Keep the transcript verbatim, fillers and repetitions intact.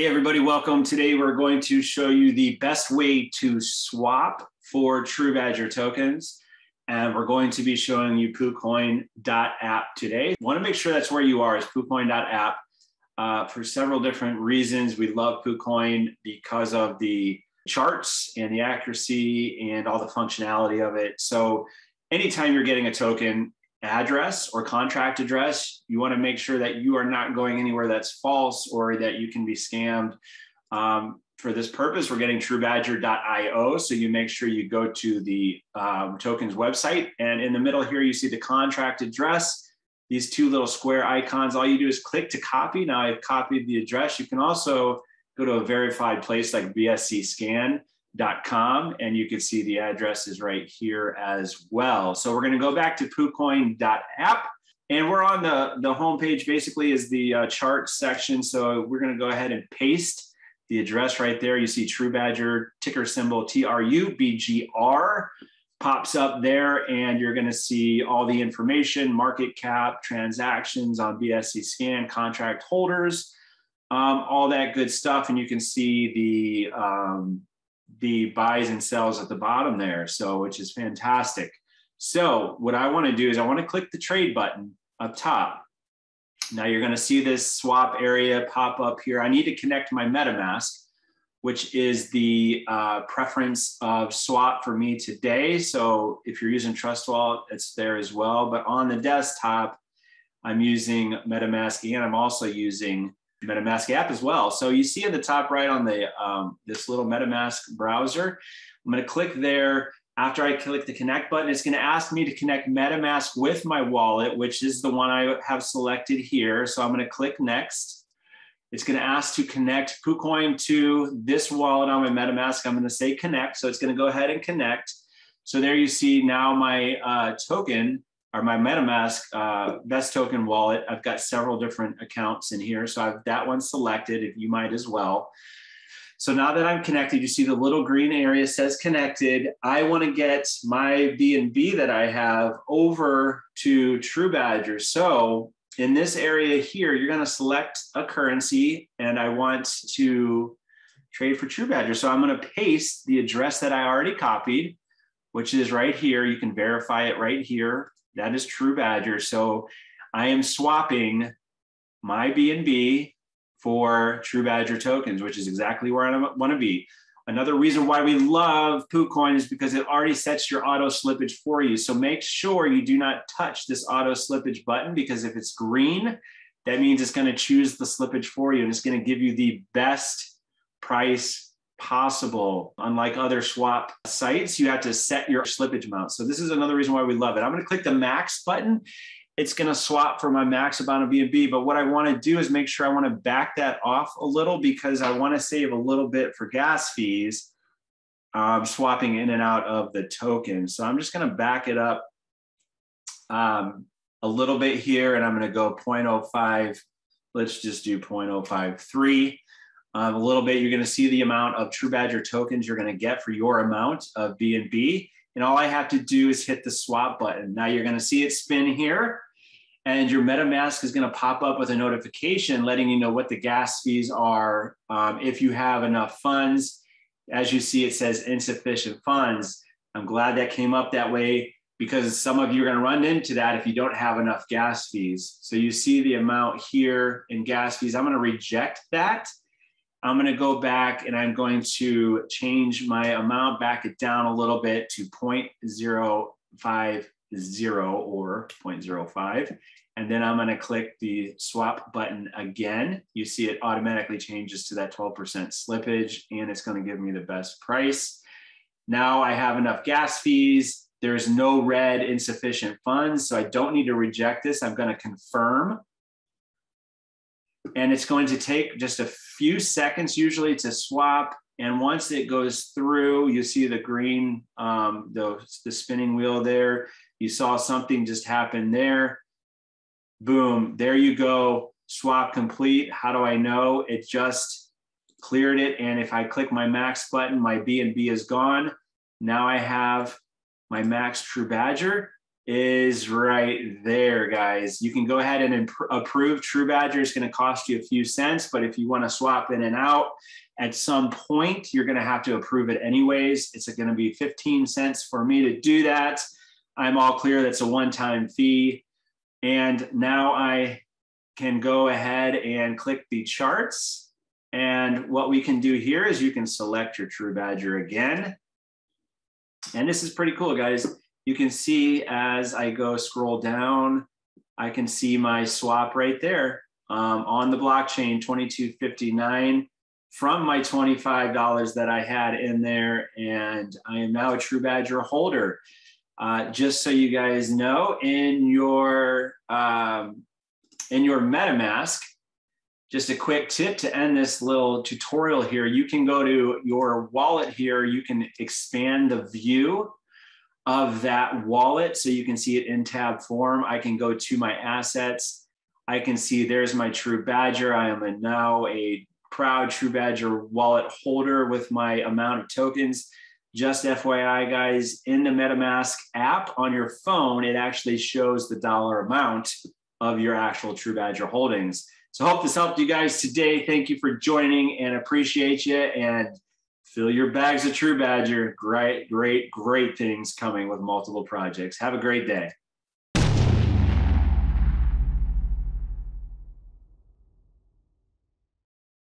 Hey everybody, welcome. Today we're going to show you the best way to swap for TruBadger tokens. And we're going to be showing you PooCoin dot app today. Want to make sure that's where you are, is PooCoin dot app uh, for several different reasons. We love PooCoin because of the charts and the accuracy and all the functionality of it. So anytime you're getting a token address or contract address, you want to make sure that you are not going anywhere that's false or that you can be scammed. Um, for this purpose, we're getting TruBadger dot i o. So you make sure you go to the um, tokens website, and in the middle here, you see the contract address, these two little square icons. All you do is click to copy. Now I've copied the address. You can also go to a verified place like B S C scan dot com, and you can see the address is right here as well. So we're going to go back to PooCoin dot app, and we're on the, the home page. Basically is the uh, chart section. So we're going to go ahead and paste the address right there. You see TruBadger, ticker symbol T R U B G R pops up there, and you're going to see all the information, market cap, transactions on B S C Scan, contract holders, um, all that good stuff. And you can see the um, the buys and sells at the bottom there, so which is fantastic. So what I want to do is I want to click the trade button up top. Now you're going to see this swap area pop up here. I need to connect my MetaMask, which is the uh, preference of swap for me today. So if you're using Trust Wallet, it's there as well. But on the desktop, I'm using MetaMask, and I'm also using MetaMask app as well. So you see in the top right on the um, this little MetaMask browser, I'm going to click there. After I click the connect button, it's going to ask me to connect MetaMask with my wallet, which is the one I have selected here. So I'm going to click next. It's going to ask to connect PooCoin to this wallet on my MetaMask. I'm going to say connect. So it's going to go ahead and connect. So there you see now my uh, token, or my MetaMask uh, best token wallet. I've got several different accounts in here. So I've that one selected, if you might as well. So now that I'm connected, you see the little green area says connected. I wanna get my B N B that I have over to TruBadger. So in this area here, you're gonna select a currency, and I want to trade for TruBadger. So I'm gonna paste the address that I already copied, which is right here. You can verify it right here. That is TruBadger. So I am swapping my B N B for TruBadger tokens, which is exactly where I want to be. Another reason why we love PooCoin is because it already sets your auto slippage for you. So make sure you do not touch this auto slippage button, because if it's green, that means it's going to choose the slippage for you, and it's going to give you the best price possible. Unlike other swap sites, you have to set your slippage amount. So this is another reason why we love it. I'm going to click the max button. It's going to swap for my max amount of B N B. But what I want to do is make sure I want to back that off a little, because I want to save a little bit for gas fees um, swapping in and out of the token. So I'm just going to back it up um, a little bit here, and I'm going to go zero point zero five. Let's just do zero point zero five three. Um, a little bit, you're going to see the amount of TruBadger tokens you're going to get for your amount of B N B. And all I have to do is hit the swap button. Now you're going to see it spin here, and your MetaMask is going to pop up with a notification letting you know what the gas fees are um, if you have enough funds. As you see, it says insufficient funds. I'm glad that came up that way, because some of you are going to run into that if you don't have enough gas fees. So you see the amount here in gas fees. I'm going to reject that. I'm going to go back, and I'm going to change my amount, back it down a little bit to zero point zero five zero or zero point zero five. And then I'm going to click the swap button again. You see it automatically changes to that twelve percent slippage, and it's going to give me the best price. Now I have enough gas fees. There's no red insufficient funds, so I don't need to reject this. I'm going to confirm. And it's going to take just a few seconds usually to swap. And once it goes through, you see the green, um, the, the spinning wheel there. You saw something just happen there. Boom, there you go. Swap complete. How do I know? It just cleared it. And if I click my max button, my B N B is gone. Now I have my max TruBadger. is right there, guys. You can go ahead and imp- approve TruBadger. It's going to cost you a few cents, but if you want to swap in and out at some point, you're going to have to approve it anyways. It's going to be fifteen cents for me to do that. I'm all clear. That's a one-time fee. And now I can go ahead and click the charts. And what we can do here is you can select your TruBadger again. And this is pretty cool, guys. You can see as I go scroll down, I can see my swap right there um, on the blockchain, twenty-two fifty-nine from my twenty-five dollars that I had in there. And I am now a TruBadger holder. Uh, just so you guys know, in your, um, in your MetaMask, just a quick tip to end this little tutorial here, you can go to your wallet here, you can expand the view of that wallet so you can see it in tab form. I can go to my assets. I can see there's my TruBadger. I am a, now a proud TruBadger wallet holder with my amount of tokens. Just F Y I, guys, in the MetaMask app on your phone, it actually shows the dollar amount of your actual TruBadger holdings. So hope this helped you guys today. Thank you for joining and appreciate you. And fill your bags of TruBadger. Great, great, great things coming with multiple projects. Have a great day.